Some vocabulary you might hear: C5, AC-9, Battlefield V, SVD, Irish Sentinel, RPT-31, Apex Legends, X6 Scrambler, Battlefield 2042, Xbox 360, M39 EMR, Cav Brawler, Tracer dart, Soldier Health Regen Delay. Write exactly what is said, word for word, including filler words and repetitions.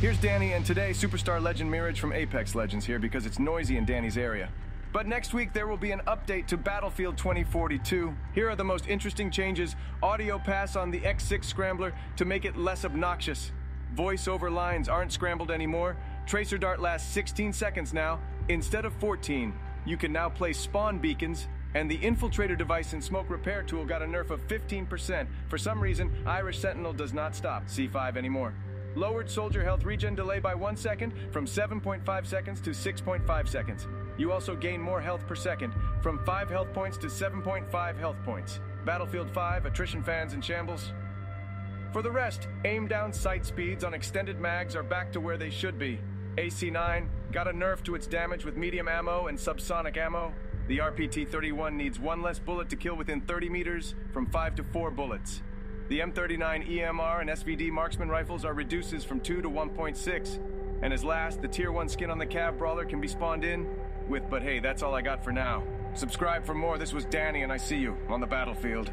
Here's Danny, and today Superstar Legend Mirage from Apex Legends here because it's noisy in Danny's area. But next week there will be an update to Battlefield twenty forty-two. Here are the most interesting changes. Audio pass on the X six Scrambler to make it less obnoxious. Voice over lines aren't scrambled anymore. Tracer dart lasts sixteen seconds now, instead of fourteen. You can now place spawn beacons, and the infiltrator device and smoke repair tool got a nerf of fifteen percent. For some reason, Irish Sentinel does not stop C five anymore. Lowered Soldier Health Regen Delay by one second, from seven point five seconds to six point five seconds. You also gain more health per second, from five health points to seven point five health points. Battlefield five, attrition fans in shambles. For the rest, aim down sight speeds on extended mags are back to where they should be. A C nine got a nerf to its damage with medium ammo and subsonic ammo. The R P T thirty-one needs one less bullet to kill within thirty meters, from five to four bullets. The M thirty-nine E M R and S V D marksman rifles are reduces from two to one point six. And as last, the tier one skin on the Cav Brawler can be spawned in with, but hey, that's all I got for now. Subscribe for more. This was Danny, and I see you on the battlefield.